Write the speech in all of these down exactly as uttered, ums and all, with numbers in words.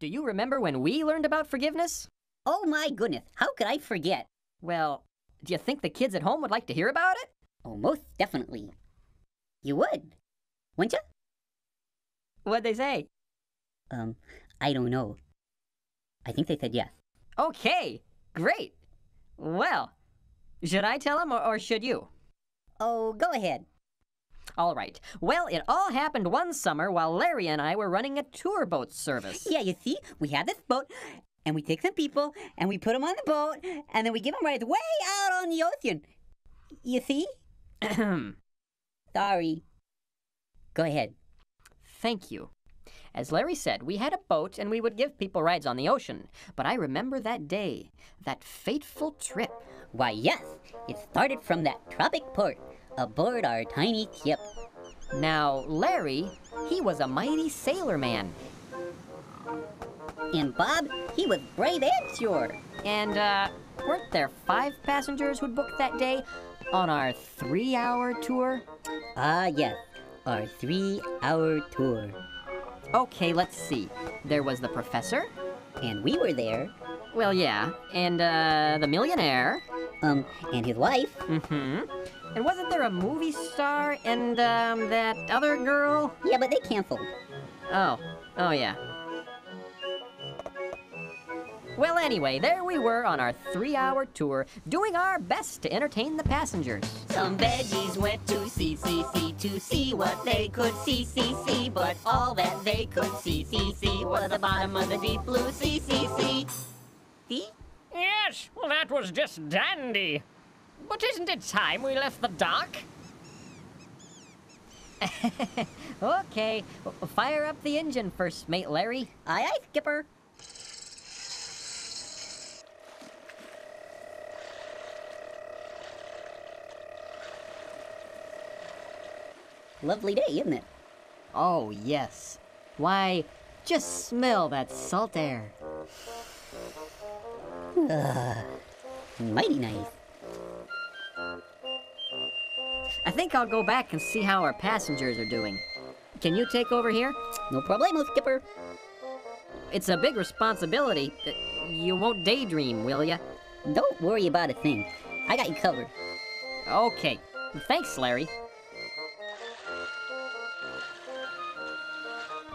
Do you remember when we learned about forgiveness? Oh my goodness, how could I forget? Well, do you think the kids at home would like to hear about it? Oh, most definitely. You would, wouldn't you? What'd they say? Um, I don't know. I think they said yes. Okay, great. Well, should I tell them or, or should you? Oh, go ahead. All right. Well, it all happened one summer while Larry and I were running a tour boat service. Yeah, you see, we had this boat, and we take some people, and we put them on the boat, and then we give them rides way out on the ocean. You see? Sorry. Go ahead. Thank you. As Larry said, we had a boat, and we would give people rides on the ocean. But I remember that day, that fateful trip. Why, yes, it started from that tropic port, aboard our tiny ship. Now, Larry, he was a mighty sailor man. And Bob, he was brave and sure. And, uh, weren't there five passengers who'd booked that day on our three-hour tour? Ah, yes, our three-hour tour. Okay, let's see. There was the professor. And we were there. Well, yeah. And, uh, the millionaire. Um, and his wife. Mm-hmm. And wasn't there a movie star and, um, that other girl? Yeah, but they canceled. Oh. Oh, yeah. Well, anyway, there we were on our three-hour tour, doing our best to entertain the passengers. Some veggies went to see, see, see, to see what they could see, see, see. But all that they could see, see, see, was the bottom of the deep blue sea, see, see. See? Yes, well, that was just dandy. But isn't it time we left the dock? Okay, well, fire up the engine first, mate Larry. Aye, aye, Skipper. Lovely day, isn't it? Oh, yes. Why, just smell that salt air. Uh, mighty nice. I think I'll go back and see how our passengers are doing. Can you take over here? No problemo, Skipper. It's a big responsibility. You won't daydream, will ya? Don't worry about a thing. I got you covered. Okay. Thanks, Larry.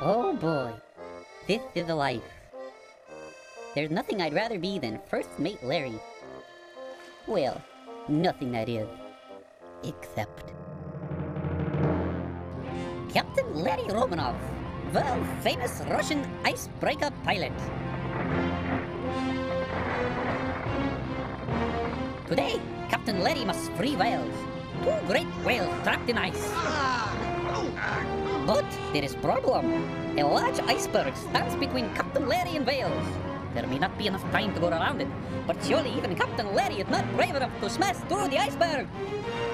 Oh boy, this is a life. There's nothing I'd rather be than First Mate Larry. Well, nothing that is. Except... Captain Larry Romanov, world-famous Russian icebreaker pilot. Today, Captain Larry must free whales. Two great whales trapped in ice. But there is a problem. A large iceberg stands between Captain Larry and whales. There may not be enough time to go around it, but surely even Captain Larry is not brave enough to smash through the iceberg.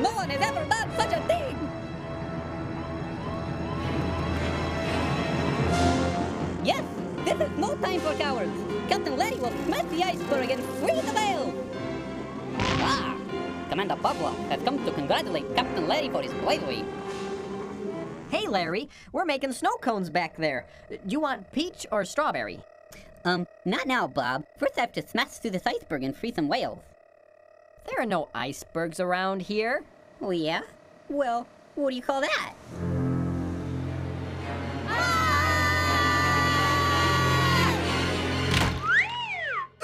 No one has ever done such a thing! Yes, this is no time for cowards. Captain Larry will smash the iceberg and free the whale! Ah! Commander Pavlov has come to congratulate Captain Larry for his bravery. Hey, Larry, we're making snow cones back there. Do you want peach or strawberry? Um, not now, Bob. First I have to smash through this iceberg and free some whales. There are no icebergs around here. Oh, yeah? Well, what do you call that? Ah!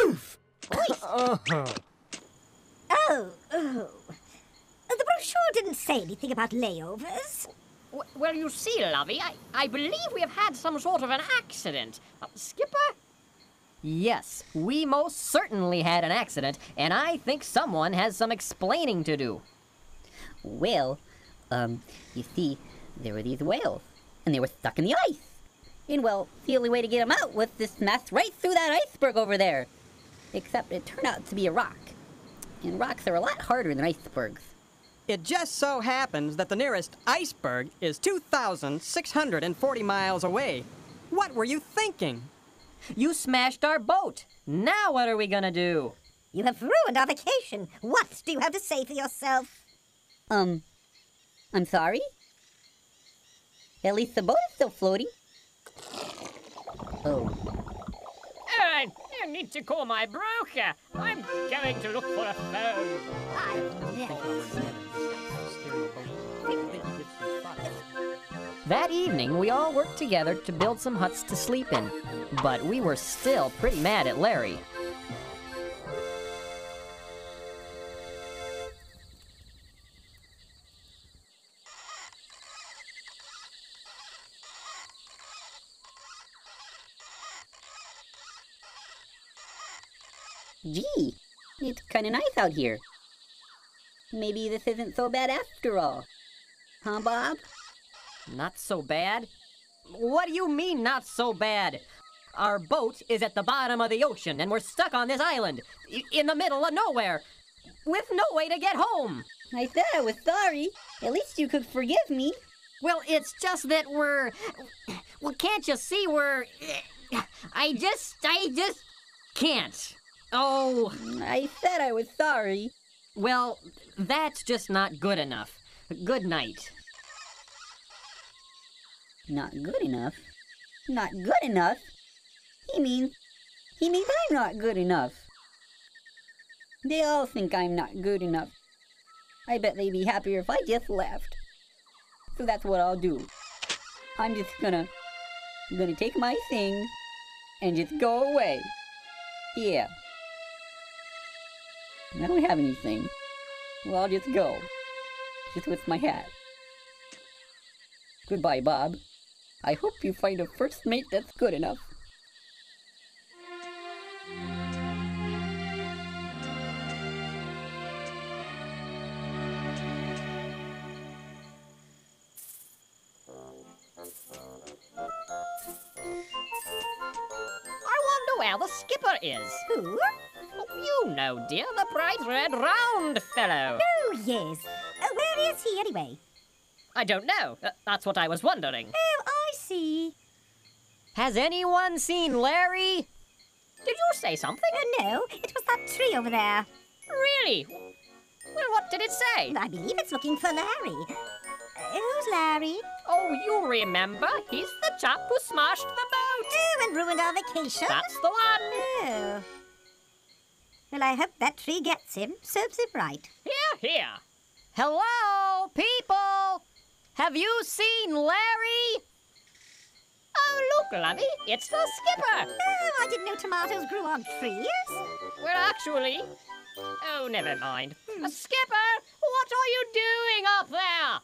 Oof! Uh-huh. Oh, oh. The brochure didn't say anything about layovers. Well, you see, Lovey, I, I believe we have had some sort of an accident. Uh, Skipper? Yes, we most certainly had an accident, and I think someone has some explaining to do. Well, um, you see, there were these whales, and they were stuck in the ice. And, well, the only way to get them out was to smash right through that iceberg over there. Except it turned out to be a rock. And rocks are a lot harder than icebergs. It just so happens that the nearest iceberg is two thousand six hundred forty miles away. What were you thinking? You smashed our boat. Now what are we gonna do? You have ruined our vacation. What do you have to say for yourself? Um, I'm sorry? At least the boat is still floating. Oh, fine. I need to call my broker. I'm going to look for a phone. That evening, we all worked together to build some huts to sleep in, but we were still pretty mad at Larry. Gee, it's kinda nice out here. Maybe this isn't so bad after all. Huh, Bob? Not so bad? What do you mean, not so bad? Our boat is at the bottom of the ocean, and we're stuck on this island, in the middle of nowhere, with no way to get home. I said I was sorry. At least you could forgive me. Well, it's just that we're... Well, can't you see we're... I just... I just... can't. Oh... I said I was sorry. Well, that's just not good enough. Good night. Not good enough? Not good enough? He means... He means I'm not good enough. They all think I'm not good enough. I bet they'd be happier if I just left. So that's what I'll do. I'm just gonna... gonna take my things and just go away. Yeah. I don't have anything. Well, I'll just go. Just with my hat. Goodbye, Bob. I hope you find a first mate that's good enough. I wonder where the skipper is. Who? Oh, you know, dear, the bright red round fellow. Oh, yes. Uh, where is he, anyway? I don't know. Uh, that's what I was wondering. Oh, I see. Has anyone seen Larry? Did you say something? Uh, no, it was that tree over there. Really? Well, what did it say? I believe it's looking for Larry. Uh, who's Larry? Oh, you remember. He's the chap who smashed the boat. Oh, and ruined our vacation. That's the one. Oh. Well, I hope that tree gets him. Serves him right. Here, here. Hello, people! Have you seen Larry? Oh, look, lovey, it's the skipper. Oh, I didn't know tomatoes grew on trees. Well, actually... Oh, never mind. Hmm. Skipper, what are you doing up there?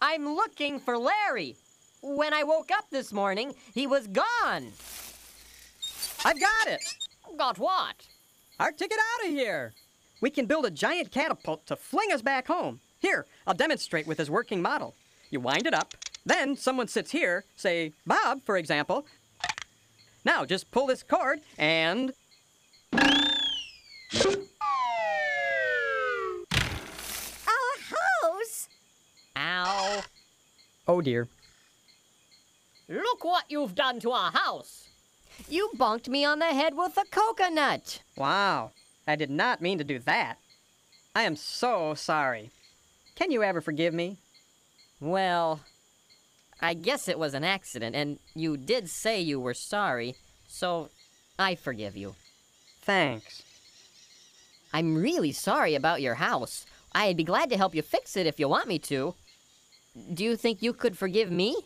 I'm looking for Larry. When I woke up this morning, he was gone. I've got it. Got what? Our ticket out of here. We can build a giant catapult to fling us back home. Here, I'll demonstrate with his working model. You wind it up, then someone sits here, say, Bob, for example. Now, just pull this cord and... Our hose! Ow. Oh, dear. Look what you've done to our house. You bonked me on the head with a coconut. Wow, I did not mean to do that. I am so sorry. Can you ever forgive me? Well, I guess it was an accident, and you did say you were sorry, so I forgive you. Thanks. I'm really sorry about your house. I'd be glad to help you fix it if you want me to. Do you think you could forgive me?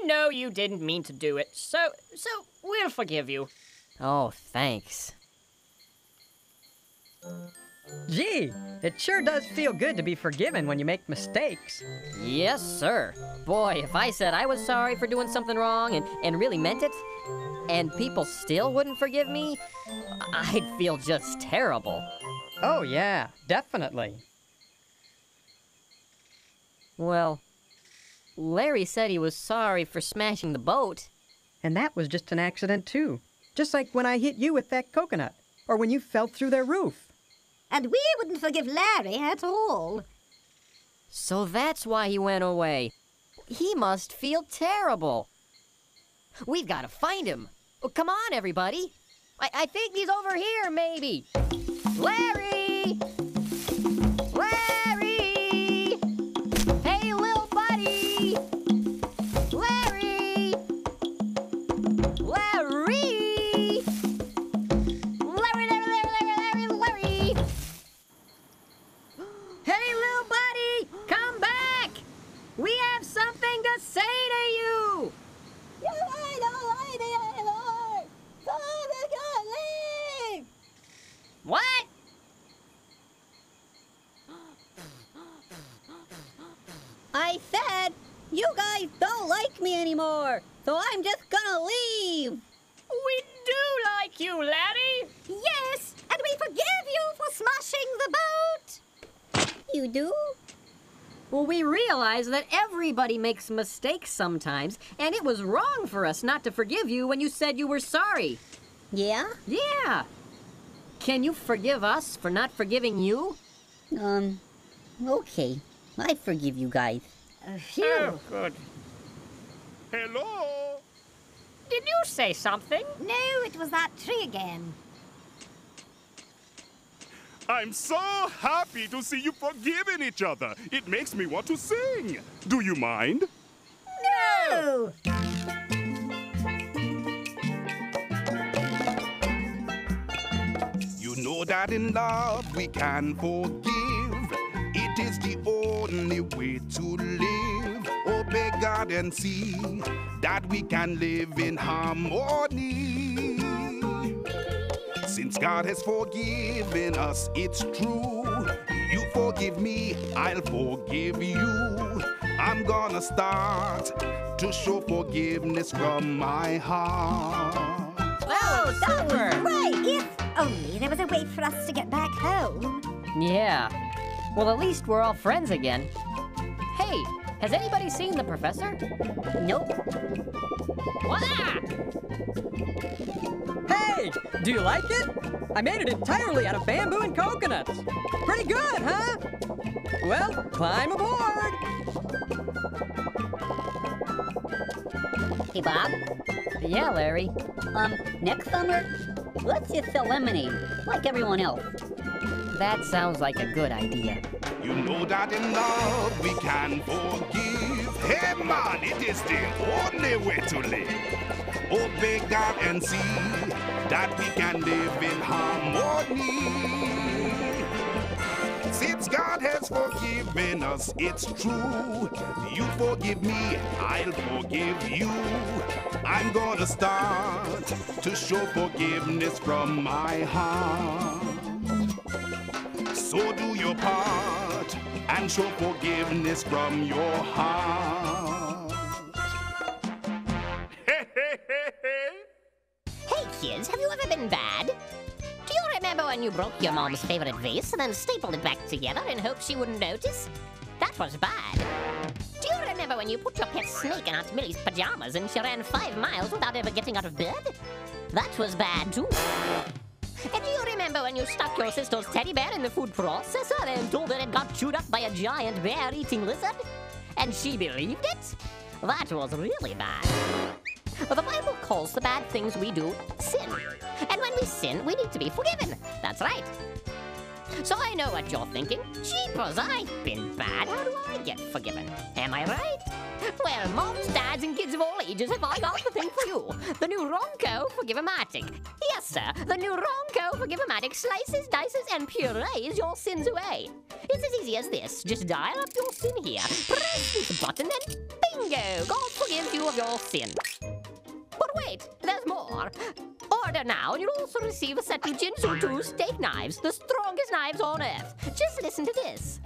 We know you didn't mean to do it, so, so we'll forgive you. Oh, thanks. Gee, it sure does feel good to be forgiven when you make mistakes. Yes, sir. Boy, if I said I was sorry for doing something wrong and, and really meant it, and people still wouldn't forgive me, I'd feel just terrible. Oh, yeah, definitely. Well, Larry said he was sorry for smashing the boat. And that was just an accident, too. Just like when I hit you with that coconut, or when you fell through their roof. And we wouldn't forgive Larry at all. So that's why he went away. He must feel terrible. We've got to find him. Oh, come on, everybody. I, I think he's over here, maybe. Larry! Larry! Hey, little buddy! Larry! Larry! anymore, so I'm just gonna leave. We do like you, Larry. Yes, and we forgive you for smashing the boat. You do? Well, we realize that everybody makes mistakes sometimes, and it was wrong for us not to forgive you when you said you were sorry. Yeah? Yeah. Can you forgive us for not forgiving you? Um, okay. I forgive you guys. Uh, oh, good. Hello? Did you say something? No, it was that tree again. I'm so happy to see you forgiving each other. It makes me want to sing. Do you mind? No! You know that in love we can forgive. It is the only way to live. Obey God and see that we can live in harmony. Since God has forgiven us, it's true. You forgive me, I'll forgive you. I'm gonna start to show forgiveness from my heart. Oh, super! Right, if only there was a way for us to get back home. Yeah. Well, at least we're all friends again. Hey, has anybody seen the professor? Nope. Voila! Hey, do you like it? I made it entirely out of bamboo and coconuts. Pretty good, huh? Well, climb aboard. Hey, Bob. Yeah, Larry. Um, next summer, let's just sell lemonade, like everyone else. That sounds like a good idea. You know that in love we can forgive. Hey, man, it is the only way to live. Obey God and see that we can live in harmony. Since God has forgiven us, it's true. You forgive me, I'll forgive you. I'm gonna start to show forgiveness from my heart. So do your part and show forgiveness from your heart. Kids, have you ever been bad? Do you remember when you broke your mom's favorite vase and then stapled it back together in hopes she wouldn't notice? That was bad. Do you remember when you put your pet snake in Aunt Millie's pajamas and she ran five miles without ever getting out of bed? That was bad, too. And do you remember when you stuck your sister's teddy bear in the food processor and told her it got chewed up by a giant bear-eating lizard? And she believed it? That was really bad. The Bible calls the bad things we do sin. And when we sin, we need to be forgiven. That's right. So I know what you're thinking. Jeepers, I've been bad. How do I get forgiven? Am I right? Well, moms, dads, and kids of all ages have I got the thing for you. The new Ronco Forgive-O-Matic. Yes, sir. The new Ronco Forgive-O-Matic slices, dices, and purees your sins away. It's as easy as this. Just dial up your sin here. Press this button, and bingo! God forgives you of your sin. But wait, there's more. Order now, and you'll also receive a set of Jinsu two steak knives, the strongest knives on earth. Just listen to this.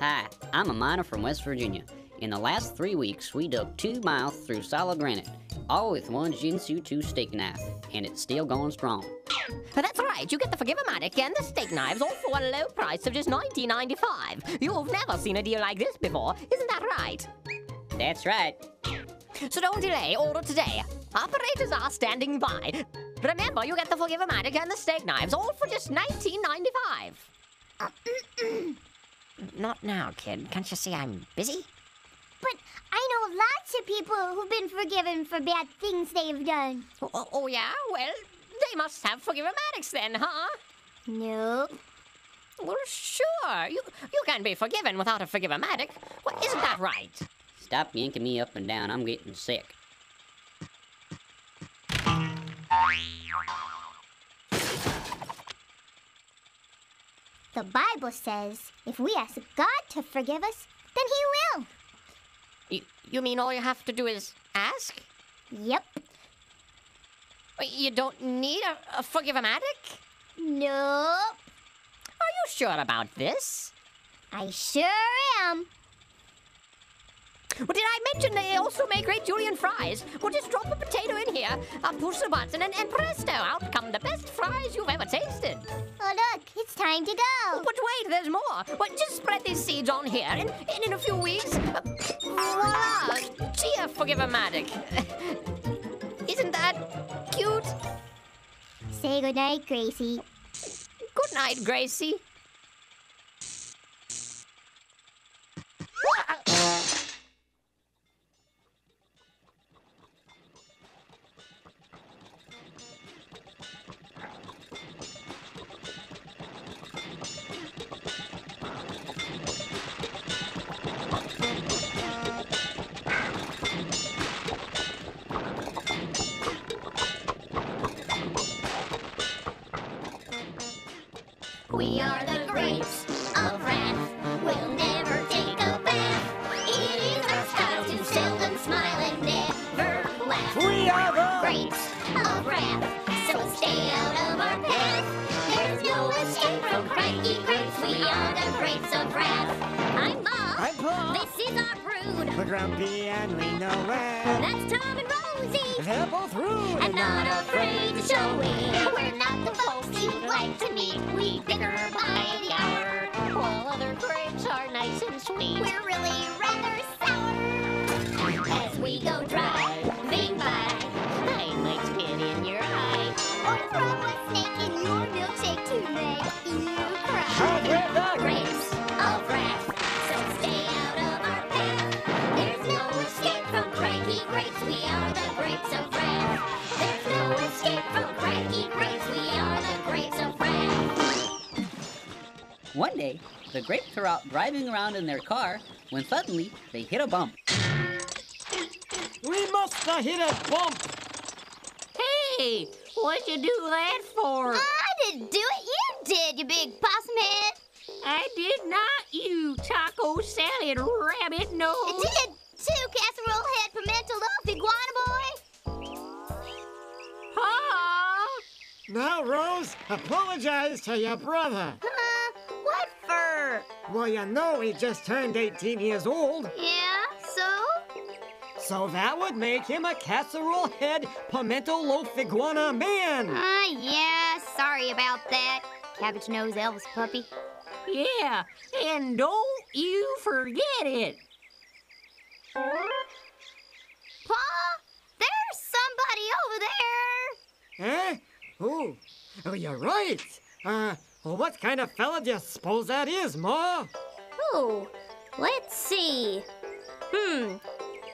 Hi, I'm a miner from West Virginia. In the last three weeks, we dug two miles through solid granite, all with one Jinsu two steak knife, and it's still going strong. That's right, you get the Forgive-O-Matic and the steak knives, all for a low price of just nineteen ninety-five. You've never seen a deal like this before, isn't that right? That's right. So don't delay, order today. Operators are standing by. Remember, you get the Forgive-O-Matic and the steak knives, all for just nineteen ninety-five. Uh, mm-mm. Not now, kid. Can't you see I'm busy? But I know lots of people who've been forgiven for bad things they've done. Oh, oh yeah? Well, they must have Forgive-O-Matics then, huh? Nope. Well, sure. You, you can be forgiven without a Forgive-O-Matic. Well, isn't that right? Stop yanking me up and down. I'm getting sick. The Bible says if we ask God to forgive us, then He will. You, you mean all you have to do is ask? Yep. You don't need a, a Forgive-O-Matic? Nope. Are you sure about this? I sure am. But did I mention they also make great julienne fries? Well, just drop a potato in here, uh, push the button, and, and presto, out come the best fries you've ever tasted. Oh, look, it's time to go. Oh, but wait, there's more. Well, just spread these seeds on here, and, and in a few weeks, uh, voila, cheer Forgive-O-Matic. Isn't that cute? Say goodnight, Gracie. Good night, Gracie. We are the Grapes of Wrath. We'll never take a bath. It is our style to seldom smile and never laugh. We are the Grapes of Wrath, so stay out of our path. There's no escape from cranky grapes. We are the Grapes of Wrath. I'm Bob. I'm Paul. This is our brood. We're grumpy and we know it. That's Tom and Rosie. They're both rude and not afraid to show it. We're not the folks you'd like to meet. We bicker by the hour, while other grapes are nice and sweet. We're really rather sour. As we go driving by, I might spit in your eye, or throw a snake in your milkshake to make you cry. Oh, we're the Grapes of Wrath, so stay out of our path. There's no escape from cranky grapes. We are the Grapes of Wrath. There's no escape from cranky grapes. We are the Grapes of Wrath. One day, the grapes are out driving around in their car when suddenly they hit a bump. We must have hit a bump. Hey, what'd you do that for? I didn't do it. You did, you big possum head. I did not, you taco salad rabbit nose. It did too, casserole head, pimento loaf, iguana boy. Pa! Now, Rose, apologize to your brother. Huh? What for? Well, you know he just turned eighteen years old. Yeah, so? So that would make him a casserole head, pimento loaf, iguana man. Ah, uh, yeah, sorry about that, cabbage nose Elvis puppy. Yeah, and don't you forget it. Pa, there's somebody over there. Eh? Who? Oh, you're right. Uh, well, what kind of fella do you suppose that is, Ma? Oh, let's see. Hmm,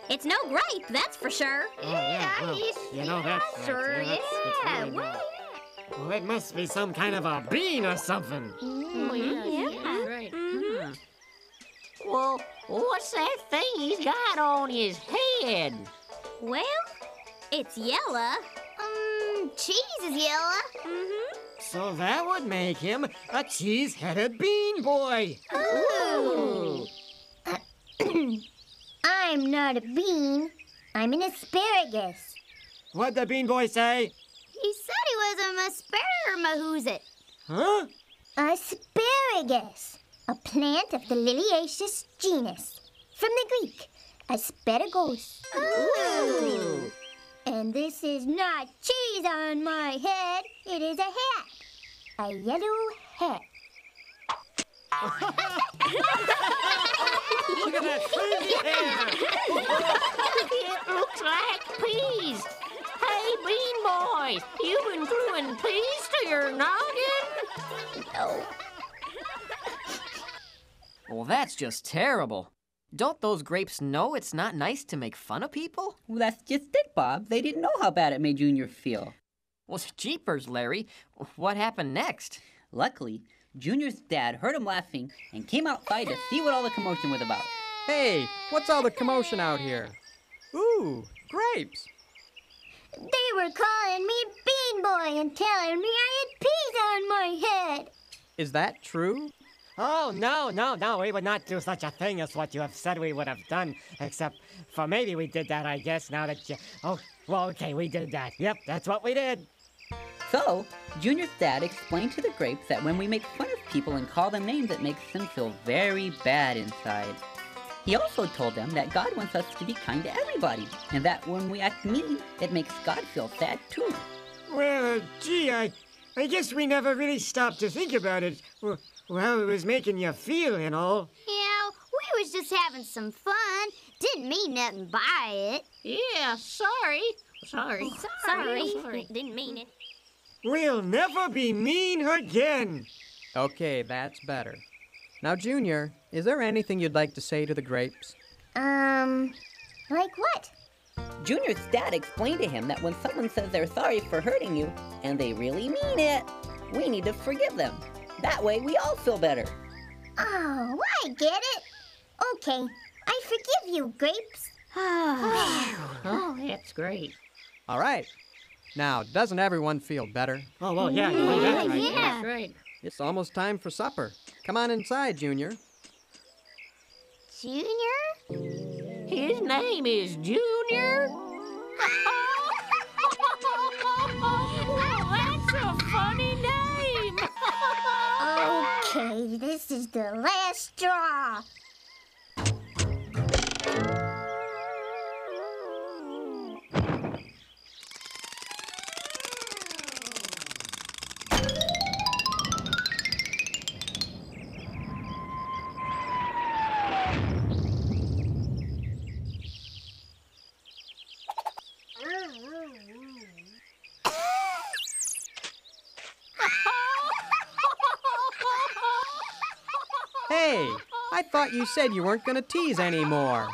it's no grape, that's for sure. Oh, yeah, yeah, well, you know that's right. Sure, yeah, that's, yeah. Really well, yeah. Well, it must be some kind of a bean or something. Mm-hmm. Oh, yeah. Well, what's that thing he's got on his head? Well, it's yellow. Um, cheese is yellow. Mm-hmm. So that would make him a cheese-headed bean boy. Ooh! I'm not a bean. I'm an asparagus. What'd the bean boy say? He said he was a masparamahoozit. Huh? Asparagus. A plant of the liliaceous genus. From the Greek, aspergos. Ooh. And this is not cheese on my head. It is a hat. A yellow hat. Look at that crazy hair! It looks like peas. Hey, bean boys, you been gluing peas to your noggin? No. Well, that's just terrible. Don't those grapes know it's not nice to make fun of people? Well, that's just it, Bob. They didn't know how bad it made Junior feel. Well, jeepers, Larry. What happened next? Luckily, Junior's dad heard him laughing and came outside to see what all the commotion was about. Hey, what's all the commotion out here? Ooh, grapes. They were calling me Bean Boy and telling me I had peas on my head. Is that true? Oh, no, no, no, we would not do such a thing as what you have said we would have done, except for maybe we did that, I guess, now that you... Oh, well, okay, we did that. Yep, that's what we did. So, Junior's dad explained to the grapes that when we make fun of people and call them names, it makes them feel very bad inside. He also told them that God wants us to be kind to everybody, and that when we act mean, it makes God feel sad too. Well, gee, I, I guess we never really stopped to think about it. Well, how it was making you feel and all. Yeah, we was just having some fun. Didn't mean nothing by it. Yeah, sorry. Sorry. Oh, sorry. Sorry. Sorry. Didn't mean it. We'll never be mean again. Okay, that's better. Now, Junior, is there anything you'd like to say to the grapes? Um, like what? Junior's dad explained to him that when someone says they're sorry for hurting you, and they really mean it, we need to forgive them. That way, we all feel better. Oh, I get it. Okay, I forgive you, grapes. Oh, oh that's great. All right. Now, doesn't everyone feel better? Oh, well, yeah. Yeah, that's right. Yeah. That's right. It's almost time for supper. Come on inside, Junior. Junior? His name is Junior? Oh, that's a funny name! Okay, this is the last straw. Hey, I thought you said you weren't going to tease anymore.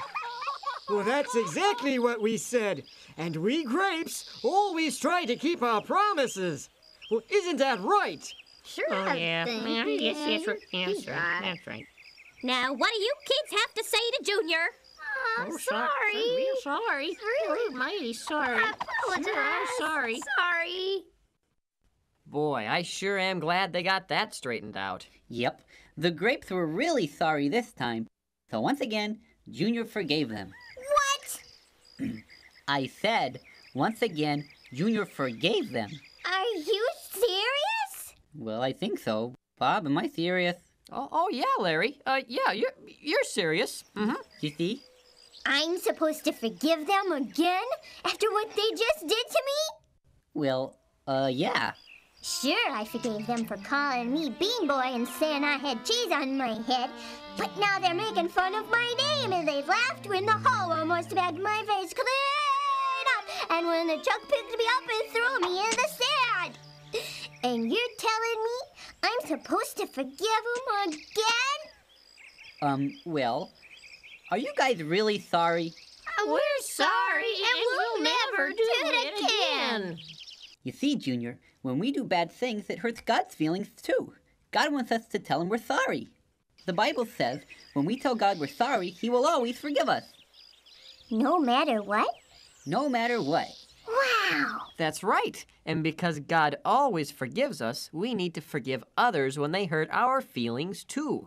Well, that's exactly what we said. And we grapes always try to keep our promises. Well, isn't that right? Sure. Oh, yeah. Yeah. Yes, yes, right. Yes, right. That's right. Now, what do you kids have to say to Junior? Oh, I'm oh, sorry. I'm real sorry. Really? I'm mighty sorry. I apologize. Sure, I'm sorry. Sorry. Boy, I sure am glad they got that straightened out. Yep. The grapes were really sorry this time, so once again, Junior forgave them. What? I said, once again, Junior forgave them. Are you serious? Well, I think so. Bob, am I serious? Oh, oh yeah, Larry. Uh, yeah, you're, you're serious. Mm-hmm. You see? I'm supposed to forgive them again after what they just did to me? Well, uh, yeah. Sure, I forgave them for calling me Bean Boy and saying I had cheese on my head, but now they're making fun of my name, and they've laughed when the hole almost bagged my face clean up, and when the chuck picked me up and threw me in the sand. And you're telling me I'm supposed to forgive them again? Um, well, are you guys really sorry? Uh, we're sorry, and, and we'll, we'll never, never do, do it again. again. You see, Junior, when we do bad things, it hurts God's feelings too. God wants us to tell him we're sorry. The Bible says, when we tell God we're sorry, he will always forgive us. No matter what? No matter what. Wow! That's right. And because God always forgives us, we need to forgive others when they hurt our feelings too.